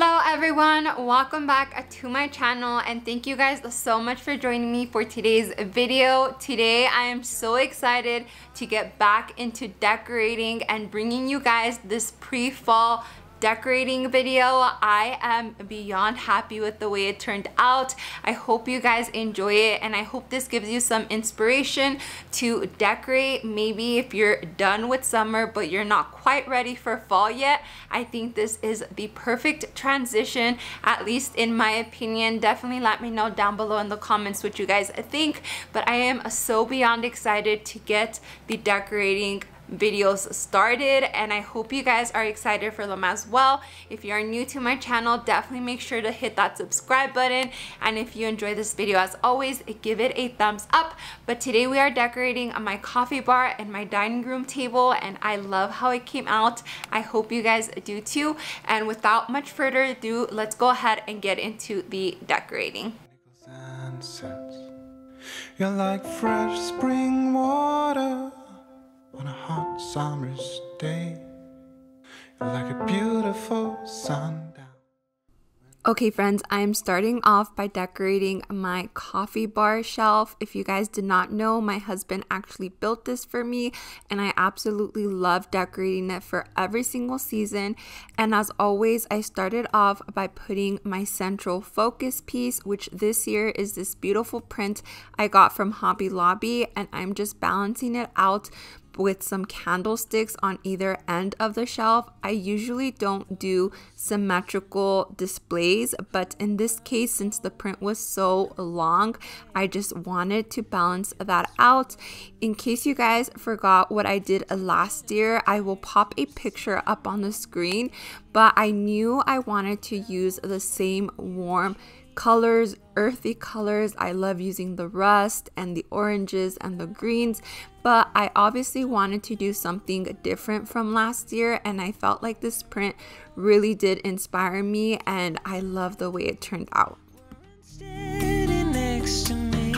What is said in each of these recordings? Hello everyone, welcome back to my channel and thank you guys so much for joining me for today's video. Today I am so excited to get back into decorating and bringing you guys this pre-fall decorating video. I am beyond happy with the way it turned out. I hope you guys enjoy it and I hope this gives you some inspiration to decorate. Maybe if you're done with summer but you're not quite ready for fall yet, I think this is the perfect transition, at least in my opinion. Definitely let me know down below in the comments what you guys think, but I am so beyond excited to get the decorating videos started and I hope you guys are excited for them as well. If you are new to my channel, definitely make sure to hit that subscribe button, and if you enjoy this video, as always, give it a thumbs up. But today we are decorating my coffee bar and my dining room table, and I love how it came out. I hope you guys do too, and without much further ado, let's go ahead and get into the decorating. You're like fresh spring water on a hot summer's day, like a beautiful sundown. Okay friends, I am starting off by decorating my coffee bar shelf. If you guys did not know, my husband actually built this for me and I absolutely love decorating it for every single season. And as always, I started off by putting my central focus piece, which this year is this beautiful print I got from Hobby Lobby, and I'm just balancing it out with some candlesticks on either end of the shelf. I usually don't do symmetrical displays, but in this case, since the print was so long, I just wanted to balance that out. In case you guys forgot what I did last year, I will pop a picture up on the screen, but I knew I wanted to use the same warm colors, earthy colors. I love using the rust and the oranges and the greens, but I obviously wanted to do something different from last year, and I felt like this print really did inspire me and I love the way it turned out. Standing next to me,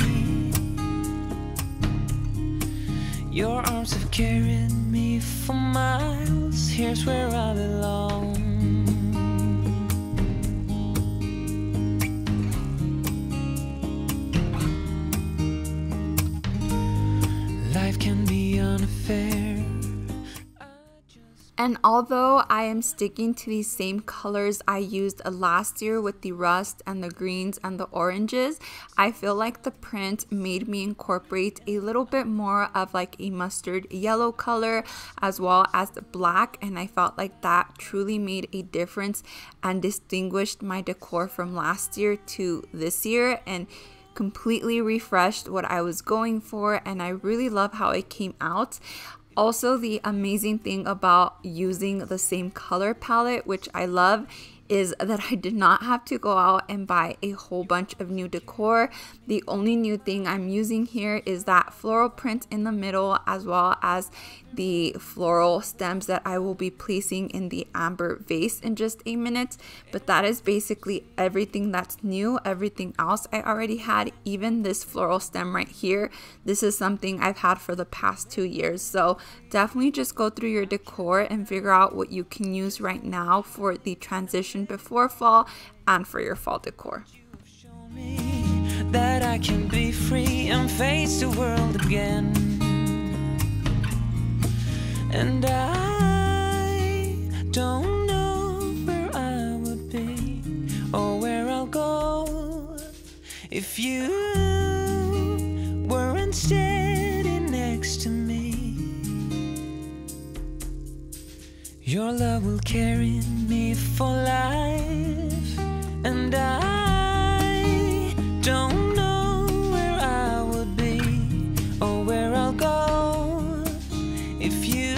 your arms have carried me for miles. Here's where I belong. Can be unfair. And although I am sticking to these same colors I used last year with the rust and the greens and the oranges, I feel like the print made me incorporate a little bit more of like a mustard yellow color as well as black, and I felt like that truly made a difference and distinguished my decor from last year to this year and completely refreshed what I was going for, and I really love how it came out. Also, the amazing thing about using the same color palette, which I love, is that I did not have to go out and buy a whole bunch of new decor. The only new thing I'm using here is that floral print in the middle as well as the floral stems that I will be placing in the amber vase in just a minute. But that is basically everything that's new. Everything else I already had, even this floral stem right here. This is something I've had for the past 2 years. So definitely just go through your decor and figure out what you can use right now for the transition before fall and for your fall decor. You've shown me that I can be free and face the world again. And I don't know where I would be or where I'll go if you weren't standing next to me. Your love will carry me for life, and I don't know where I would be or where I'll go if you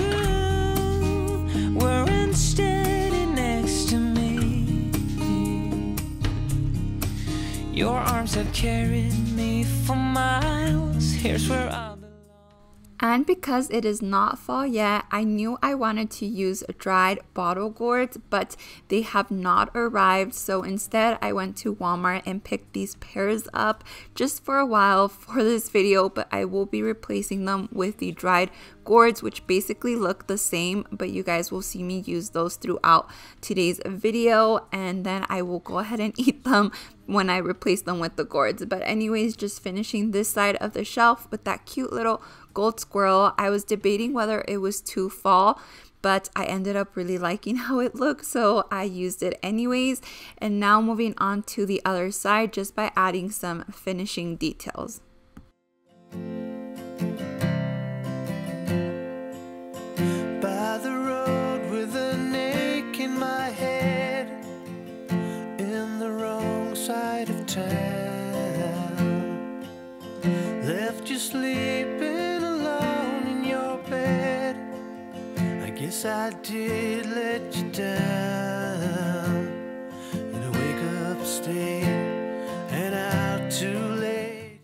your arms have carried me for miles. Here's where I belong. And because it is not fall yet, I knew I wanted to use dried bottle gourds, but they have not arrived. So instead, I went to Walmart and picked these pairs up just for a while for this video, but I will be replacing them with the dried gourds, which basically look the same, but you guys will see me use those throughout today's video, and then I will go ahead and eat them when I replace them with the gourds. But anyways, just finishing this side of the shelf with that cute little gold squirrel. I was debating whether it was too fall, but I ended up really liking how it looked, so I used it anyways. And now moving on to the other side just by adding some finishing details. Side of town, left you sleeping alone in your bed. I guess I did let you down, and I wake up staying and out too late.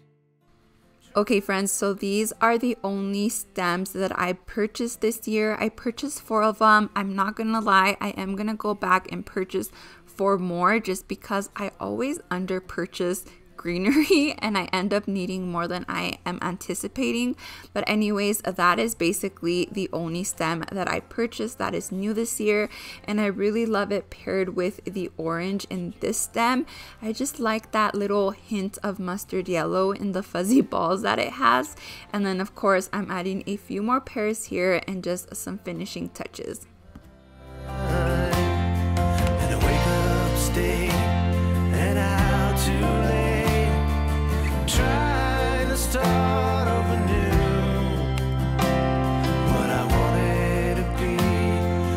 Okay friends, so these are the only stems that I purchased this year. I purchased 4 of them. I'm not gonna lie, I am gonna go back and purchase for more just because I always under purchase greenery and I end up needing more than I am anticipating. But anyways, that is basically the only stem that I purchased that is new this year, and I really love it paired with the orange in this stem. I just like that little hint of mustard yellow in the fuzzy balls that it has. And then of course I'm adding a few more pairs here and just some finishing touches. And out too late, trying to start over new. What I wanted to be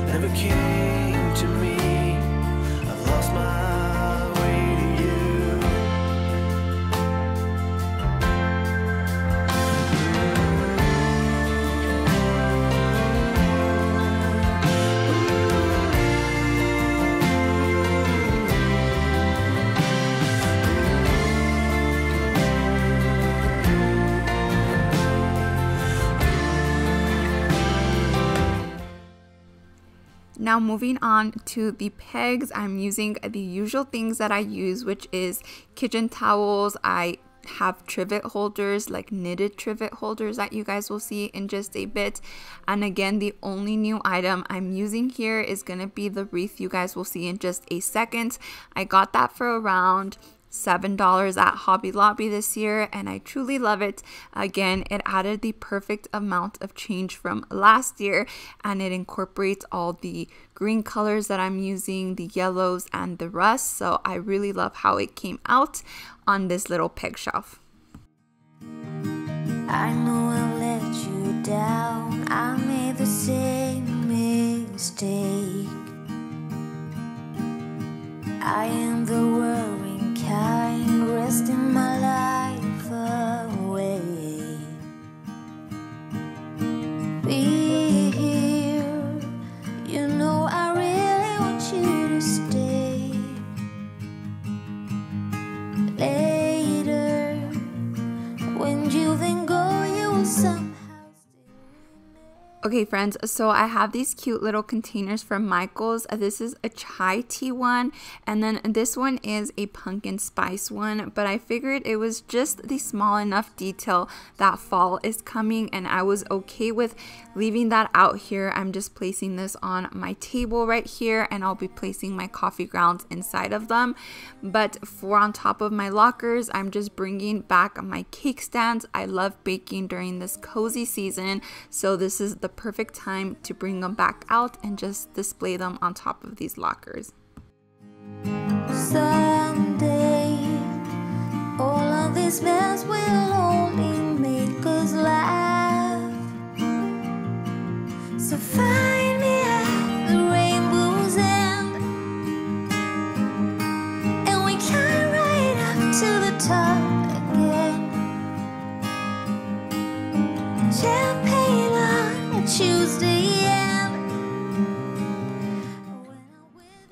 never came to me. I've lost my way to you. Now moving on to the pegs, I'm using the usual things that I use, which is kitchen towels. I have trivet holders, like knitted trivet holders that you guys will see in just a bit. And again, the only new item I'm using here is gonna be the wreath you guys will see in just a second. I got that for around $7 at Hobby Lobby this year, and I truly love it. Again, it added the perfect amount of change from last year, and it incorporates all the green colors that I'm using, the yellows and the rust. So I really love how it came out on this little peg shelf. I know I let you down, I made the same mistake. I am the worry kind, resting my life away. Be here, you know I really want you to stay. Later, when you then go, you will somehow. Okay friends, so I have these cute little containers from Michael's. This is a chai tea one, and then this one is a pumpkin spice one, but I figured it was just the small enough detail that fall is coming, and I was okay with leaving that out here. I'm just placing this on my table right here, and I'll be placing my coffee grounds inside of them. But for on top of my lockers, I'm just bringing back my cake stands. I love baking during this cozy season, so this is the perfect time to bring them back out and just display them on top of these lockers. Someday, all of this mess will only make us laugh. So find me at the rainbow's end, and we climb right up to the top again. Champagne Tuesday, yeah.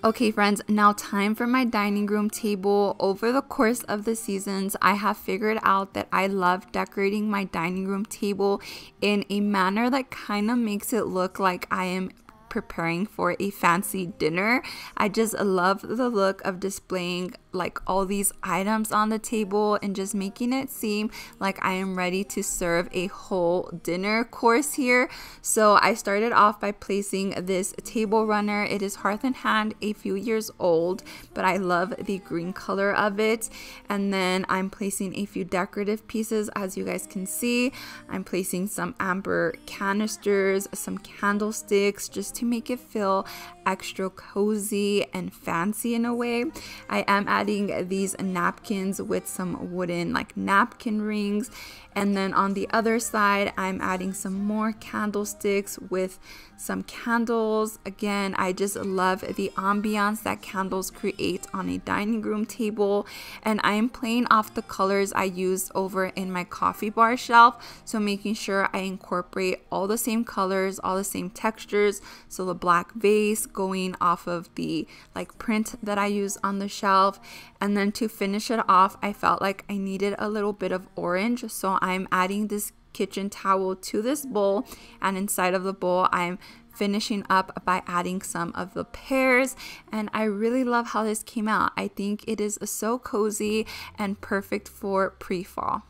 Okay friends, now time for my dining room table. Over the course of the seasons, I have figured out that I love decorating my dining room table in a manner that kind of makes it look like I am preparing for a fancy dinner. I just love the look of displaying like all these items on the table and just making it seem like I am ready to serve a whole dinner course here. So I started off by placing this table runner. It is Hearth and Hand, a few years old, but I love the green color of it. And then I'm placing a few decorative pieces. As you guys can see, I'm placing some amber canisters, some candlesticks, just to make it feel extra cozy and fancy in a way. I am adding these napkins with some wooden like napkin rings, and then on the other side I'm adding some more candlesticks with some candles. Again, I just love the ambiance that candles create on a dining room table, and I am playing off the colors I used over in my coffee bar shelf, so making sure I incorporate all the same colors, all the same textures. So the black vase going off of the like print that I use on the shelf, and then to finish it off I felt like I needed a little bit of orange, so I'm adding this kitchen towel to this bowl, and inside of the bowl I'm finishing up by adding some of the pears. And I really love how this came out. I think it is so cozy and perfect for pre-fall.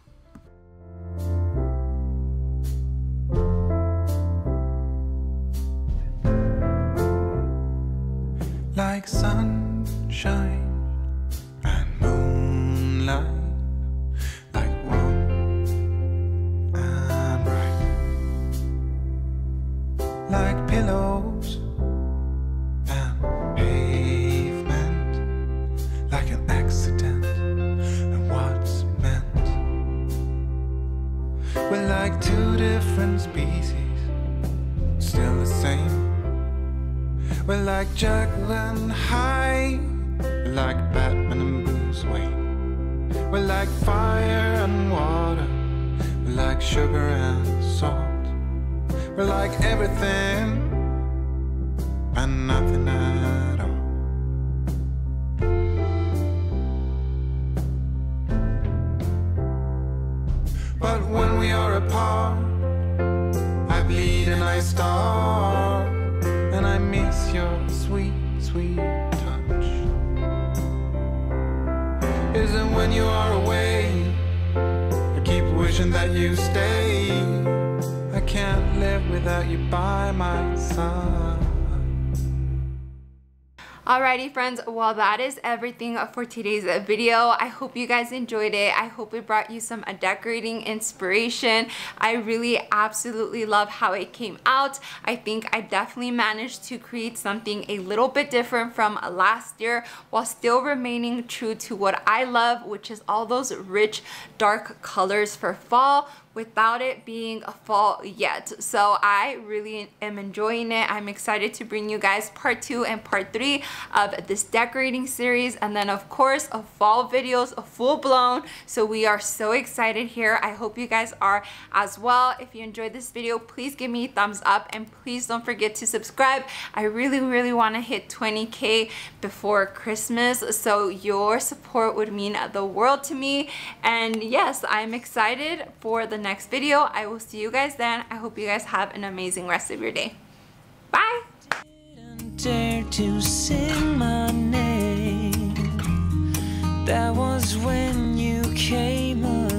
Like sunshine and moonlight, like warm and bright, like pillows and pavement, like an accident and what's meant. We're like two different species, still the same. We're like Jekyll and Hyde, we're like Batman and Bruce Wayne. We're like fire and water, we're like sugar and salt. We're like everything and nothing at all. But when we are apart, I bleed and I starve, and I miss your sweet, sweet touch. Is it when you are away? I keep wishing that you stay. I can't live without you by my side. Alrighty friends, well that is everything for today's video. I hope you guys enjoyed it. I hope it brought you some decorating inspiration. I really absolutely love how it came out. I think I definitely managed to create something a little bit different from last year while still remaining true to what I love, which is all those rich dark colors for fall, without it being a fall yet. So I really am enjoying it. I'm excited to bring you guys part 2 and part 3 of this decorating series, and then of course a fall videos, a full blown. So we are so excited here. I hope you guys are as well. If you enjoyed this video, please give me a thumbs up and please don't forget to subscribe. I really want to hit 20K before Christmas, so your support would mean the world to me. And yes, I'm excited for the next video. I will see you guys then. I hope you guys have an amazing rest of your day. Bye. Didn't dare to sing my name. That was when you came up.